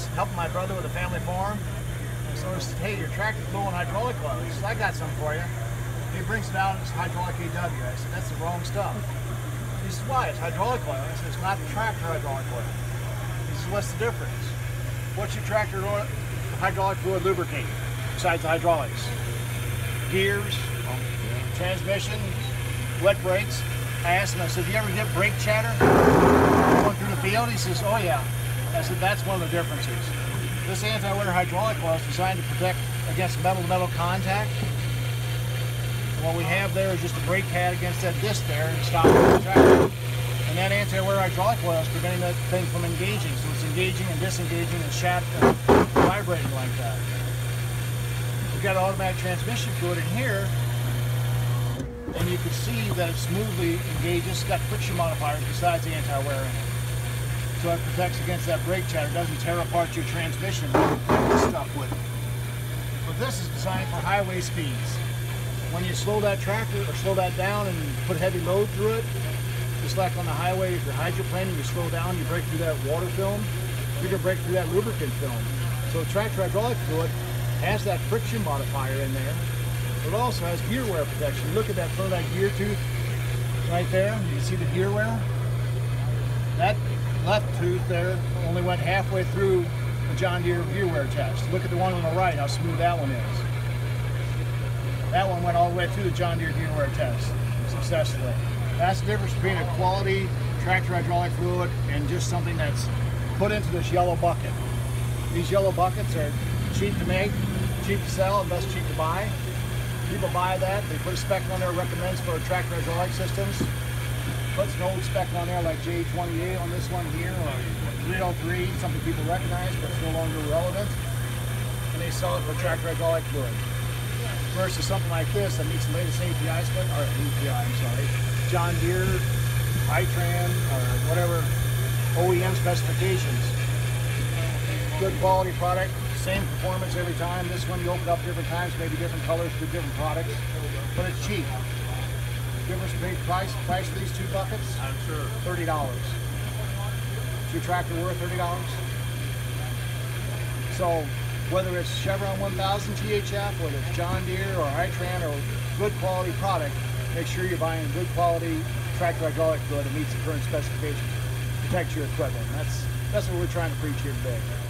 was helping my brother with a family farm. And so he said, hey, your tractor's blowing hydraulic oil. He says, I got some for you. He brings it out and it's hydraulic AW. I said, that's the wrong stuff. He says, why? It's hydraulic oil. I said, it's not the tractor hydraulic oil. He says, what's the difference? What's your tractor oil, hydraulic fluid lubricating besides the hydraulics? Gears, transmission, wet brakes. I asked him, I said, do you ever get brake chatter going through the field? He says, oh yeah. I said, that's one of the differences. This anti-wear hydraulic oil is designed to protect against metal-to-metal contact. And what we have there is just a brake pad against that disc there and stopping the tractor. And that anti-wear hydraulic oil is preventing that thing from engaging. So it's engaging and disengaging and shattering and vibrating like that. We've got automatic transmission fluid in here. And you can see that it smoothly engages. It's got friction modifiers besides the anti-wear in it. So it protects against that brake chatter. It doesn't tear apart your transmission stuff with it. But this is designed for highway speeds. When you slow that tractor or slow that down and put heavy load through it, just like on the highway, if you're hydroplaning, you slow down, you break through that water film, you're gonna break through that lubricant film. So tractor hydraulic fluid has that friction modifier in there. It also has gear wear protection. Look at that front of that gear tooth right there. You can see the gear wear. That left tooth there only went halfway through the John Deere gear wear test. Look at the one on the right, how smooth that one is. That one went all the way through the John Deere gear wear test successfully. That's the difference between a quality tractor hydraulic fluid and just something that's put into this yellow bucket. These yellow buckets are cheap to make, cheap to sell, and thus cheap to buy. People buy that, they put a spec on there, recommends for tractor hydraulic systems. Puts an old spec on there like J28 on this one here, or 303, something people recognize, but it's no longer relevant. And they sell it for tractor hydraulic fluid. Versus something like this that meets the latest API spec, or API, I'm sorry, John Deere, iTran, or whatever OEM specifications. Good quality product. Same performance every time. This one you open up different times, maybe different colors for different products, but it's cheap. Difference between price for these two buckets? I'm sure. $30. Is your tractor worth $30? So whether it's Chevron 1000 THF, whether it's John Deere or iTran or good quality product, make sure you're buying good quality tractor hydraulic fluid that meets the current specifications. Protect your equipment. That's what we're trying to preach here today.